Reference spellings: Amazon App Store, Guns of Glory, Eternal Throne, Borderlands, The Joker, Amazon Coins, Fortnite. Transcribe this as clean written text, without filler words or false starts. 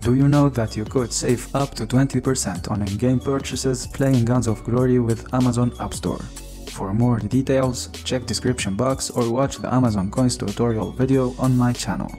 Do you know that you could save up to 20% on in-game purchases playing Guns of Glory with Amazon App Store? For more details, check description box or watch the Amazon Coins tutorial video on my channel.